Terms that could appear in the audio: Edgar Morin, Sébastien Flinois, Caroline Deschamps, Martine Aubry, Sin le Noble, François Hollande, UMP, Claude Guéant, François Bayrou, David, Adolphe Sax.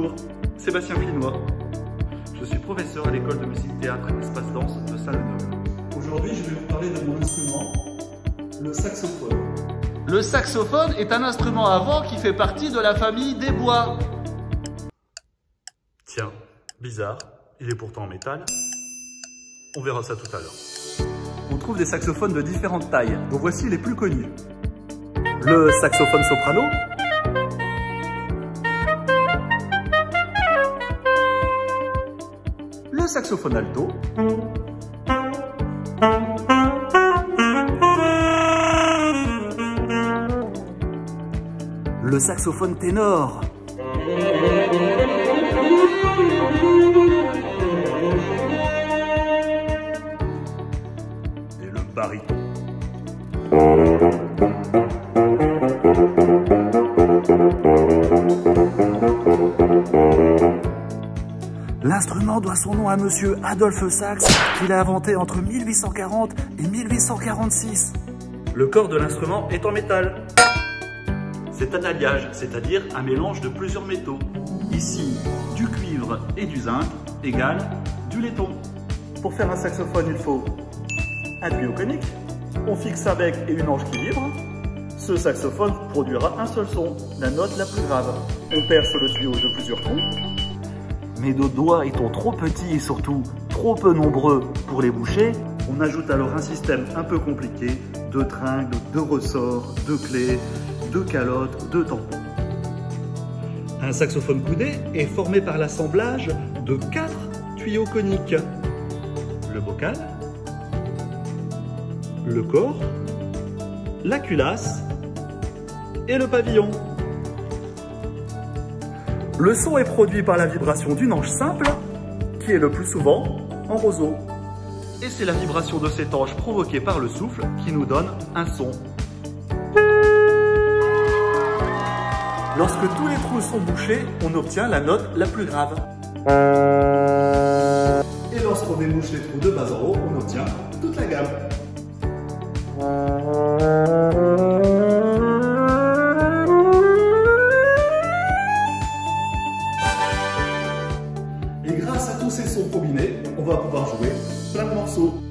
Bonjour, Sébastien Flinois. Je suis professeur à l'école de musique théâtre et espace danse de Sin le Noble. Aujourd'hui, je vais vous parler de mon instrument, le saxophone. Le saxophone est un instrument à vent qui fait partie de la famille des bois. Tiens, bizarre, il est pourtant en métal. On verra ça tout à l'heure. On trouve des saxophones de différentes tailles, dont voici les plus connus. Le saxophone soprano, le saxophone alto, le saxophone ténor, et le baryton. L'instrument doit son nom à monsieur Adolphe Sax, qu'il a inventé entre 1840 et 1846. Le corps de l'instrument est en métal. C'est un alliage, c'est-à-dire un mélange de plusieurs métaux. Ici, du cuivre et du zinc égale du laiton. Pour faire un saxophone, il faut un tuyau conique, on fixe un bec et une ange qui vibre. Ce saxophone produira un seul son, la note la plus grave. On perce le tuyau de plusieurs trous. Mais nos doigts étant trop petits et surtout trop peu nombreux pour les boucher, on ajoute alors un système un peu compliqué de tringles, de ressorts, de clés, de calottes, de tampons. Un saxophone coudé est formé par l'assemblage de 4 tuyaux coniques. Le bocal, le corps, la culasse et le pavillon. Le son est produit par la vibration d'une ange simple, qui est le plus souvent en roseau. Et c'est la vibration de cette ange provoquée par le souffle qui nous donne un son. Lorsque tous les trous sont bouchés, on obtient la note la plus grave. Et lorsqu'on débouche les trous de bas en haut, on obtient toute la gamme. Et grâce à tous ces sons combinés, on va pouvoir jouer plein de morceaux.